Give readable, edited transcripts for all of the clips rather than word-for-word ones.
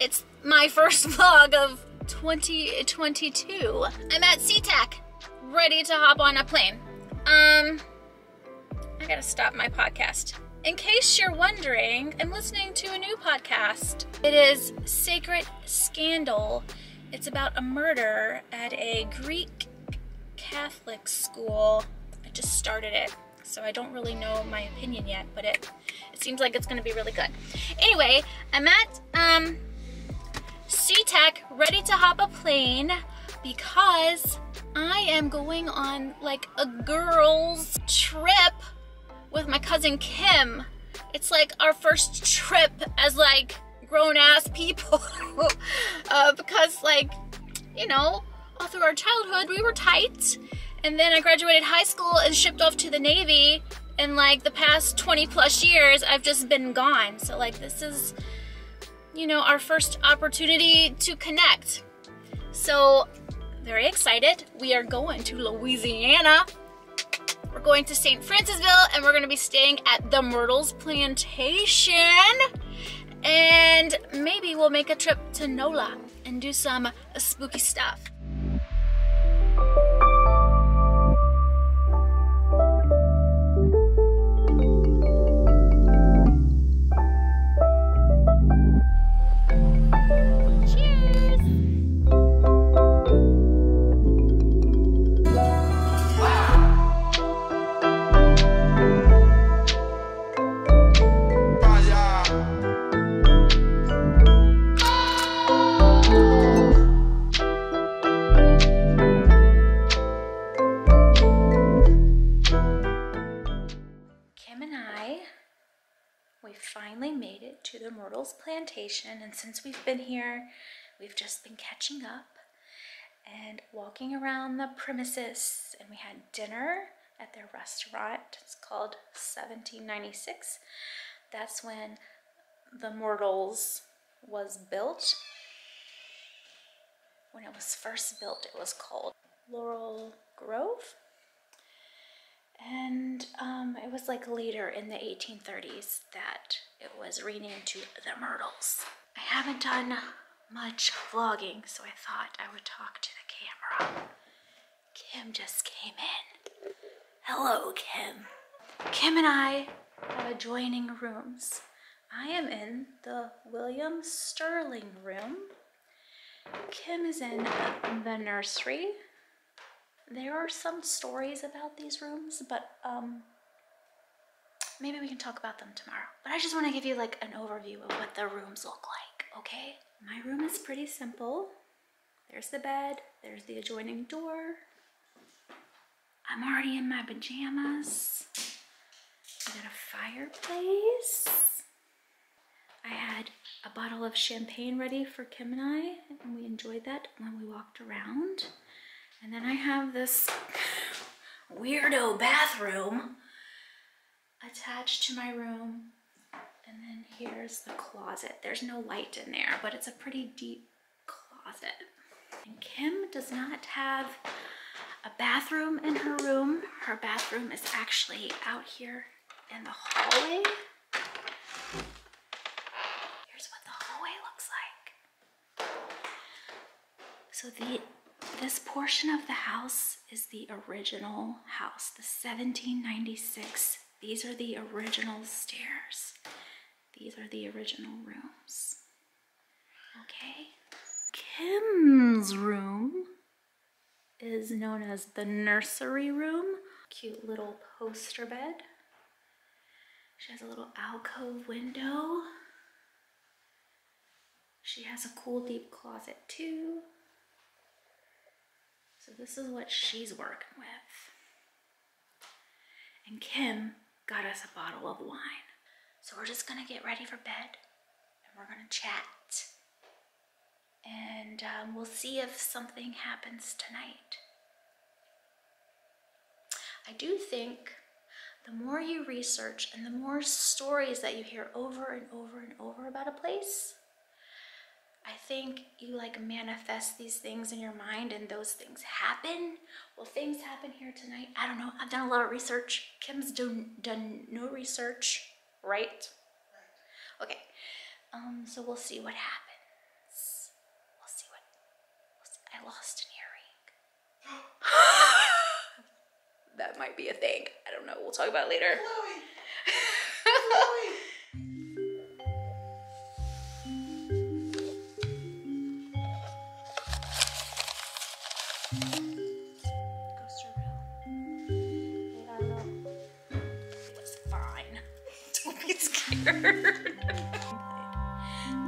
It's my first vlog of 2022. I'm at SeaTac, ready to hop on a plane. I gotta stop my podcast. In case you're wondering, I'm listening to a new podcast. It is Scared Scandal. It's about a murder at a Greek Catholic school. I just started it, so I don't really know my opinion yet, but it seems like it's gonna be really good. Anyway, I'm at C Tech, ready to hop a plane because I am going on like a girls trip with my cousin Kim. It's like our first trip as like grown-ass people because like, you know, all through our childhood we were tight, and then I graduated high school and shipped off to the Navy, and like the past 20 plus years I've just been gone. So like this is, you know, our first opportunity to connect. So very excited. We are going to Louisiana. We're going to St. Francisville, and we're going to be staying at the Myrtles Plantation, and maybe we'll make a trip to Nola and do some spooky stuff. To the Myrtles Plantation, and since we've been here we've just been catching up and walking around the premises, and we had dinner at their restaurant. It's called 1796. That's when the Myrtles was built. When it was first built it was called Laurel Grove, and it was like later in the 1830s that it was renamed to the Myrtles. I haven't done much vlogging, so I thought I would talk to the camera. Kim just came in. Hello, Kim. Kim and I have adjoining rooms. I am in the William Sterling room. Kim is in the nursery. There are some stories about these rooms, but maybe we can talk about them tomorrow. But I just want to give you like an overview of what the rooms look like, okay? My room is pretty simple. There's the bed, there's the adjoining door. I'm already in my pajamas. I got a fireplace. I had a bottle of champagne ready for Kim and I, and we enjoyed that when we walked around. And then I have this weirdo bathroom attached to my room. And then here's the closet. There's no light in there, but it's a pretty deep closet. And Kim does not have a bathroom in her room. Her bathroom is actually out here in the hallway. Here's what the hallway looks like. So This portion of the house is the original house, the 1796. These are the original stairs. These are the original rooms. Okay. Kim's room is known as the nursery room. Cute little poster bed. She has a little alcove window. She has a cool deep closet too. So this is what she's working with. And Kim got us a bottle of wine. So we're just gonna get ready for bed and we're gonna chat. And we'll see if something happens tonight. I do think the more you research and the more stories that you hear over and over and over about a place, I think you like manifest these things in your mind and those things happen. Will things happen here tonight? I don't know. I've done a lot of research. Kim's done no research, right? Okay, so we'll see what happens. I lost an earring. That might be a thing. I don't know. We'll talk about it later. Chloe. Chloe.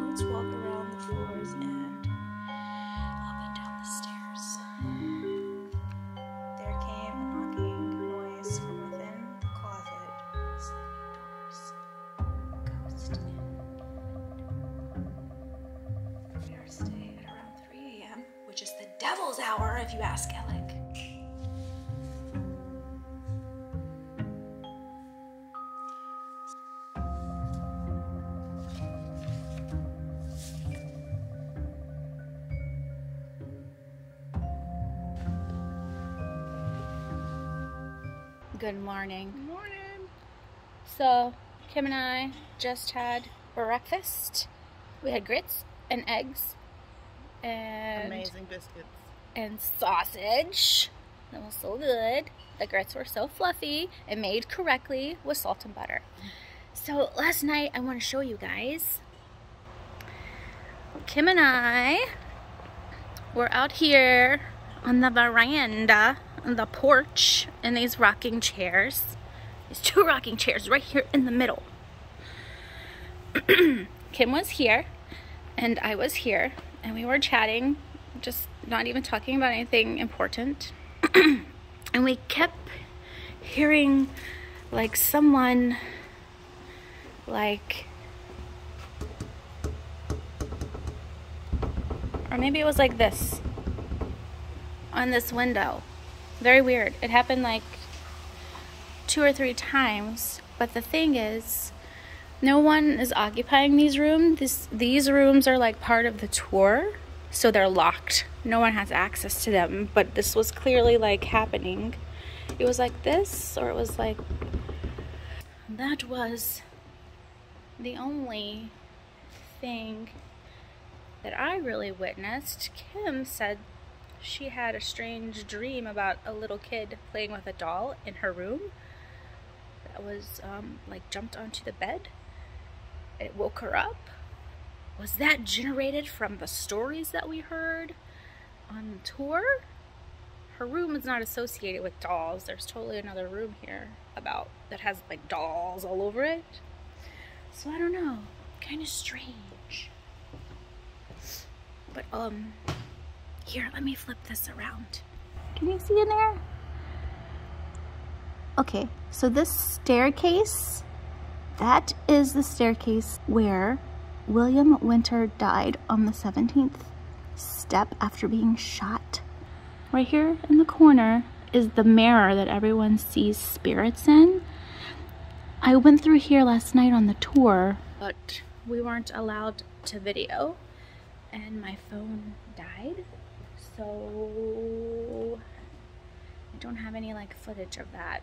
Let's walk around the floors and up and down the stairs. There came a knocking noise from within the closet. Slamming doors. Ghost in. We are staying at around 3 a.m., which is the devil's hour if you ask Alec. Good morning. Good morning. So Kim and I just had breakfast. We had grits and eggs and amazing biscuits and sausage. That was so good. The grits were so fluffy and made correctly with salt and butter. So last night, I want to show you guys. Kim and I were out here on the veranda. On the porch in these rocking chairs. There's 2 rocking chairs right here in the middle. Kim was here and I was here and we were chatting, just not even talking about anything important. And we kept hearing like someone like, or maybe it was like this on this window. Very weird. It happened like 2 or 3 times, but the thing is, no one is occupying these rooms. These rooms are like part of the tour, so they're locked. No one has access to them, but this was clearly like happening. It was like this, or it was like... That was the only thing that I really witnessed. Kim said she had a strange dream about a little kid playing with a doll in her room that was like jumped onto the bed. It woke her up. Was that generated from the stories that we heard on the tour? Her room is not associated with dolls. There's totally another room here about that has like dolls all over it. So I don't know, kind of strange. But here, let me flip this around. Can you see in there? Okay, so this staircase, that is the staircase where William Winter died on the 17th step after being shot. Right here in the corner is the mirror that everyone sees spirits in. I went through here last night on the tour, but we weren't allowed to video and my phone died. So I don't have any like footage of that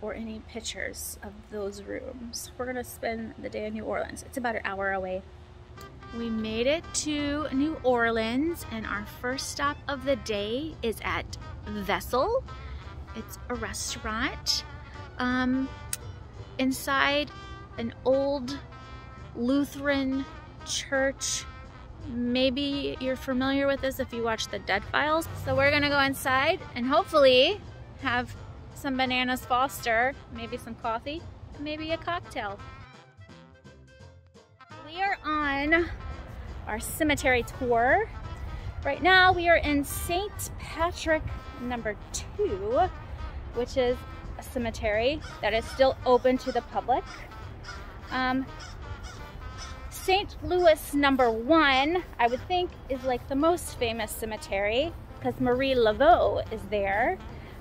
or any pictures of those rooms. We're gonna spend the day in New Orleans. It's about an hour away. We made it to New Orleans and our first stop of the day is at Vessel. It's a restaurant inside an old Lutheran church. Maybe you're familiar with this if you watch the Dead Files. So we're gonna go inside and hopefully have some bananas Foster, maybe some coffee, maybe a cocktail. We are on our cemetery tour. Right now we are in St. Patrick #2, which is a cemetery that is still open to the public. St. Louis #1, I would think, is like the most famous cemetery because Marie Laveau is there,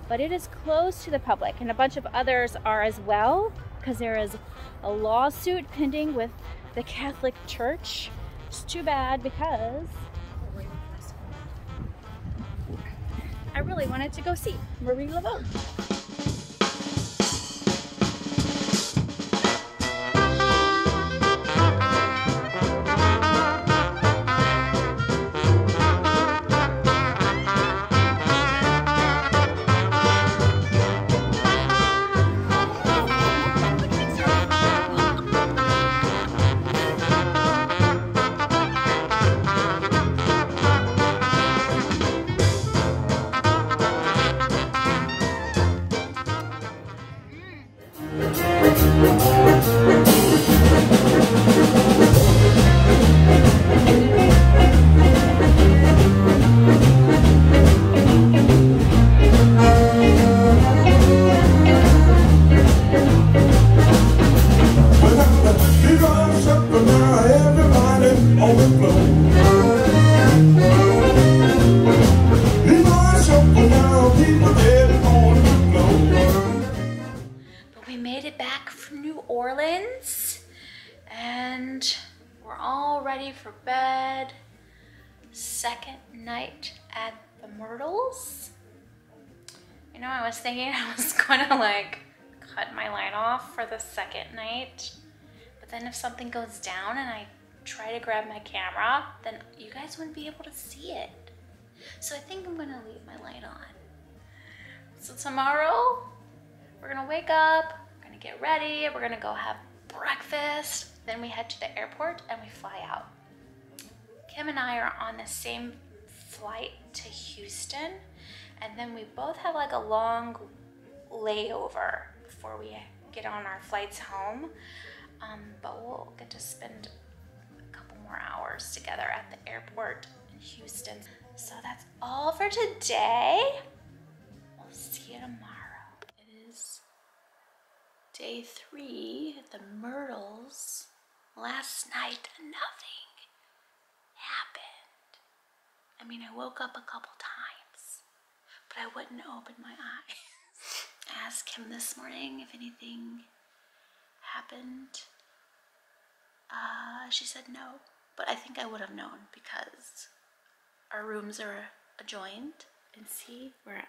but it is closed to the public and a bunch of others are as well because there is a lawsuit pending with the Catholic Church. It's too bad because I really wanted to go see Marie Laveau. But we made it back from New Orleans and we're all ready for bed. Second night at the Myrtles. You know, I was thinking I was gonna like cut my line off for the second night, but then if something goes down and I try to grab my camera, then you guys wouldn't be able to see it. So I think I'm gonna leave my light on. So tomorrow, we're gonna wake up, we're gonna get ready, we're gonna go have breakfast, then we head to the airport and we fly out. Kim and I are on the same flight to Houston, and then we both have like a long layover before we get on our flights home, but we'll get to spend a couple more hours together at the airport in Houston. So that's all for today. We'll see you tomorrow. It is day 3 at the Myrtles. Last night, nothing happened. I mean, I woke up a couple times, but I wouldn't open my eyes. I asked him this morning if anything happened. She said no, but I think I would have known because our rooms are adjoined. And see where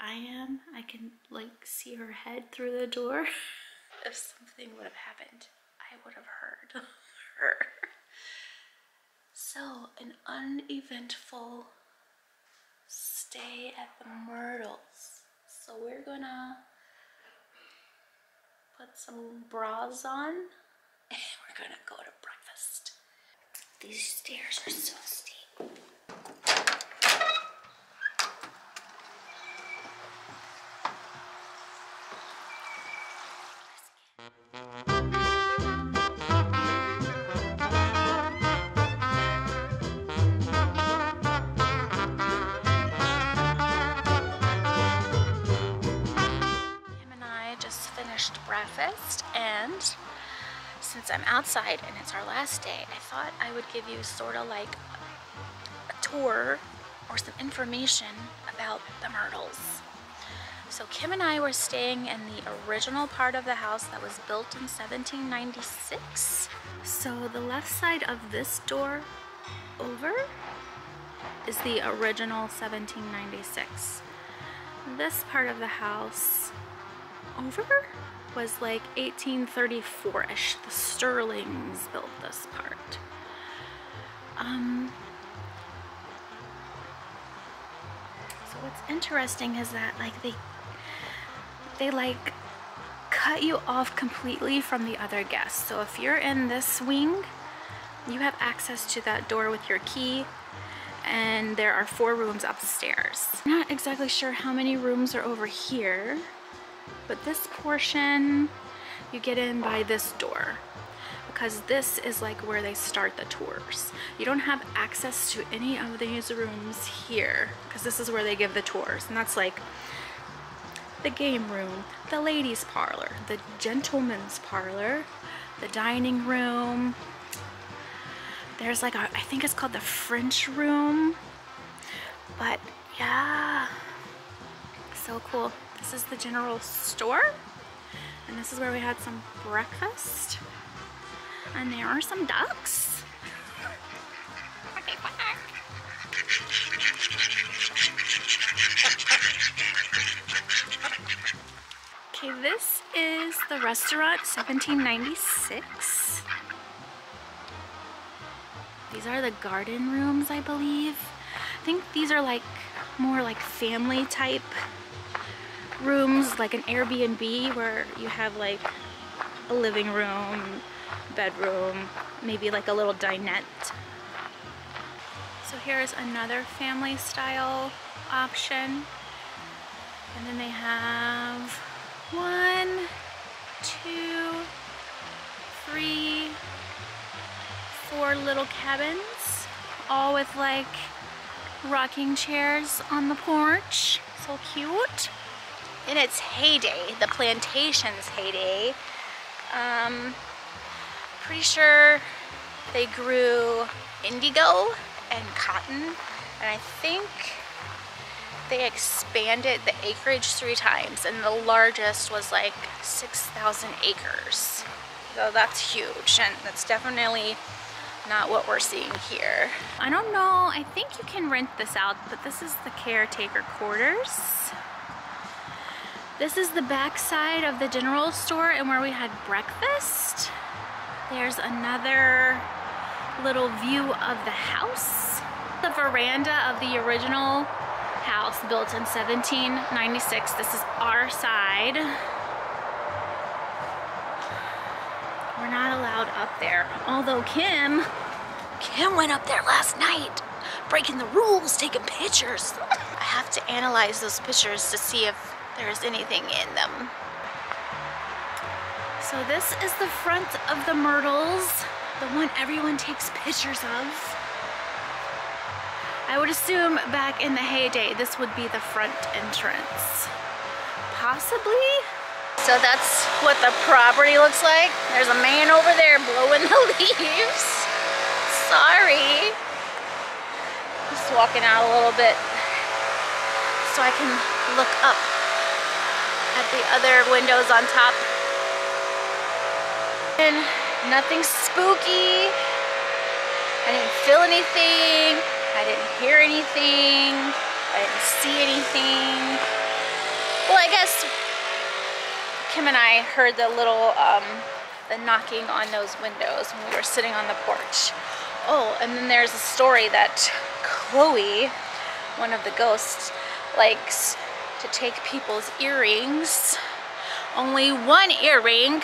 I am? I can like see her head through the door. If something would have happened, I would have heard her. So an uneventful stay at the Myrtles. So we're gonna put some bras on and we're gonna go to breakfast. These stairs are so steep. Breakfast, and since I'm outside and it's our last day, I thought I would give you sort of like a tour or some information about the Myrtles. So Kim and I were staying in the original part of the house that was built in 1796. So the left side of this door over is the original 1796. This part of the house over was like 1834-ish. The Sterlings built this part. So what's interesting is that like they like cut you off completely from the other guests. So if you're in this wing, you have access to that door with your key, and there are 4 rooms upstairs. I'm not exactly sure how many rooms are over here, but this portion, you get in by this door because this is like where they start the tours. You don't have access to any of these rooms here because this is where they give the tours, and that's like the game room, the ladies' parlor, the gentleman's parlor, the dining room. There's like a, I think it's called the French room, but yeah, so cool. This is the general store, and this is where we had some breakfast, and there are some ducks. Okay, back. Okay, this is the Restaurant 1796. These are the garden rooms, I believe. I think these are like more like family type rooms, like an Airbnb where you have like a living room, bedroom, maybe like a little dinette. So here is another family style option, and then they have 1, 2, 3, 4 little cabins, all with like rocking chairs on the porch. So cute. In its heyday, the plantation's heyday, pretty sure they grew indigo and cotton, and I think they expanded the acreage 3 times, and the largest was like 6,000 acres. So that's huge, and that's definitely not what we're seeing here. I don't know, I think you can rent this out, but this is the caretaker quarters. This is the back side of the general store and where we had breakfast. There's another little view of the house. The veranda of the original house built in 1796. This is our side. We're not allowed up there. Although Kim went up there last night, breaking the rules, taking pictures. I have to analyze those pictures to see if there's anything in them. So this is the front of the Myrtles, the one everyone takes pictures of. I would assume back in the heyday, this would be the front entrance, possibly. So that's what the property looks like. There's a man over there blowing the leaves. Sorry. Just walking out a little bit so I can look up at the other windows on top. And nothing spooky. I didn't feel anything. I didn't hear anything. I didn't see anything. Well, I guess Kim and I heard the little the knocking on those windows when we were sitting on the porch. Oh, and then there's a story that Chloe, one of the ghosts, likes to take people's earrings. Only one earring,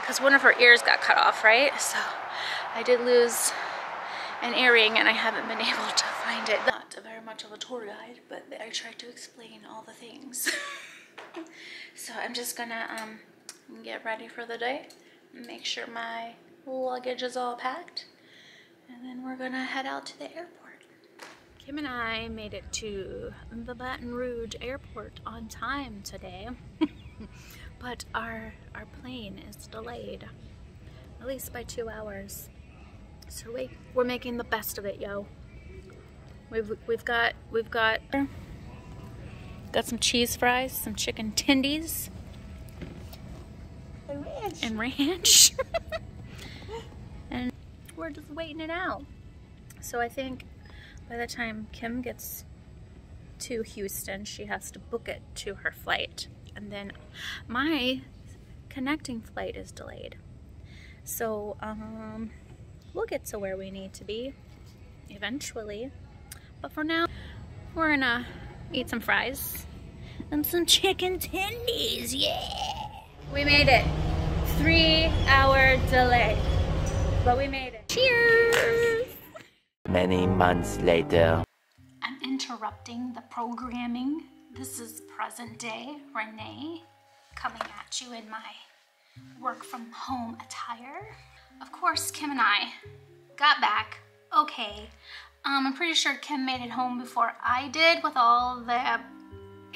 because one of her ears got cut off, right? So I did lose an earring and I haven't been able to find it. Not very much of a tour guide, but I tried to explain all the things. So I'm just gonna get ready for the day, make sure my luggage is all packed, and then we're gonna head out to the airport. Kim and I made it to the Baton Rouge Airport on time today, but our plane is delayed, at least by 2 hours. So we're making the best of it, yo. We've got some cheese fries, some chicken tendies, and ranch. And we're just waiting it out. So I think by the time Kim gets to Houston, she has to book it to her flight. And then my connecting flight is delayed. So we'll get to where we need to be eventually. But for now, we're gonna eat some fries and some chicken tendies, yeah! We made it. 3 hour delay, but we made it. Cheers! Many months later. I'm interrupting the programming. This is present day Renee coming at you in my work from home attire. Of course, Kim and I got back okay. I'm pretty sure Kim made it home before I did with all the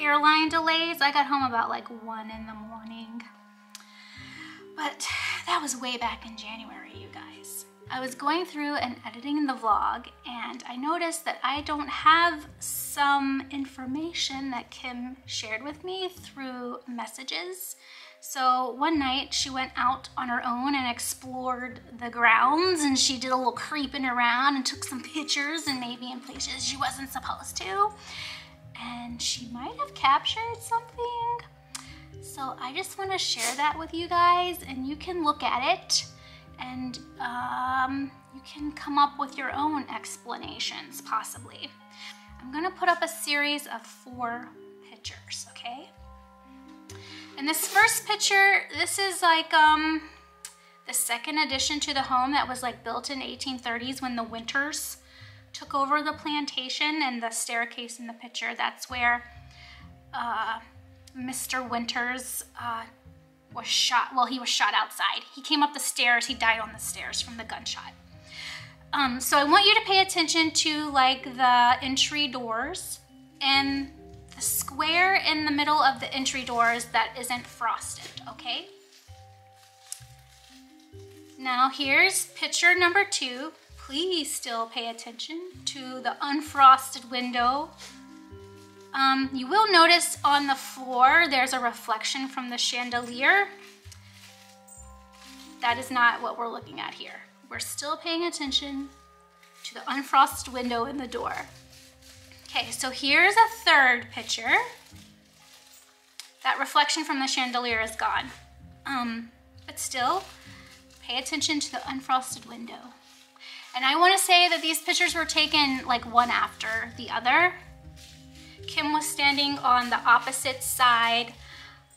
airline delays. I got home about like 1 in the morning. But that was way back in January, you guys. I was going through and editing the vlog, and I noticed that I don't have some information that Kim shared with me through messages. So one night she went out on her own and explored the grounds, and she did a little creeping around and took some pictures and maybe in places she wasn't supposed to. And she might have captured something. So I just want to share that with you guys, and you can look at it and you can come up with your own explanations possibly. I'm gonna put up a series of 4 pictures, okay? And this first picture, this is like the second addition to the home that was like built in 1830s when the Winters took over the plantation, and the staircase in the picture, that's where Mr. Winters was shot. Well, he was shot outside. He came up the stairs, he died on the stairs from the gunshot. So I want you to pay attention to like the entry doors and the square in the middle of the entry doors that isn't frosted, okay? Now here's picture number 2. please still pay attention to the unfrosted window. You will notice on the floor there's a reflection from the chandelier. That is not what we're looking at here. We're still paying attention to the unfrosted window in the door. Okay, so here's a third picture. That reflection from the chandelier is gone. But still, pay attention to the unfrosted window. And I want to say that these pictures were taken like one after the other. Kim was standing on the opposite side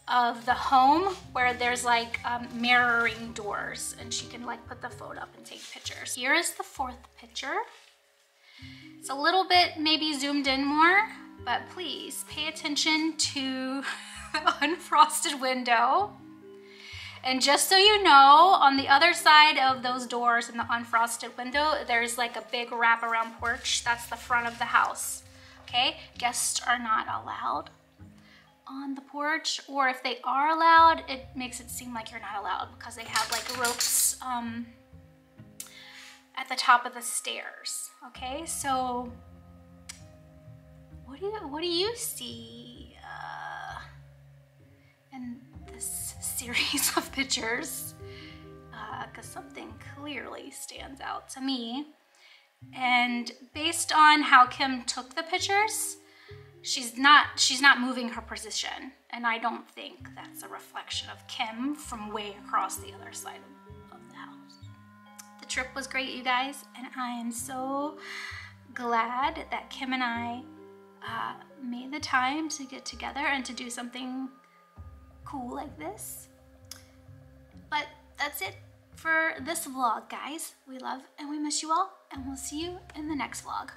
of the home where there's like mirroring doors, and she can like put the phone up and take pictures. Here is the fourth picture. It's a little bit maybe zoomed in more, but please pay attention to the unfrosted window. And just so you know, on the other side of those doors in the unfrosted window, there's like a big wraparound porch. That's the front of the house. Okay, guests are not allowed on the porch, or if they are allowed, it makes it seem like you're not allowed because they have like ropes at the top of the stairs. Okay, so what do you see in this series of pictures? Because something clearly stands out to me. And based on how Kim took the pictures, she's not moving her position, and I don't think that's a reflection of Kim from way across the other side of the house. The trip was great, you guys, and I am so glad that Kim and I made the time to get together and to do something cool like this. But that's it for this vlog, guys. We love and we miss you all, and we'll see you in the next vlog.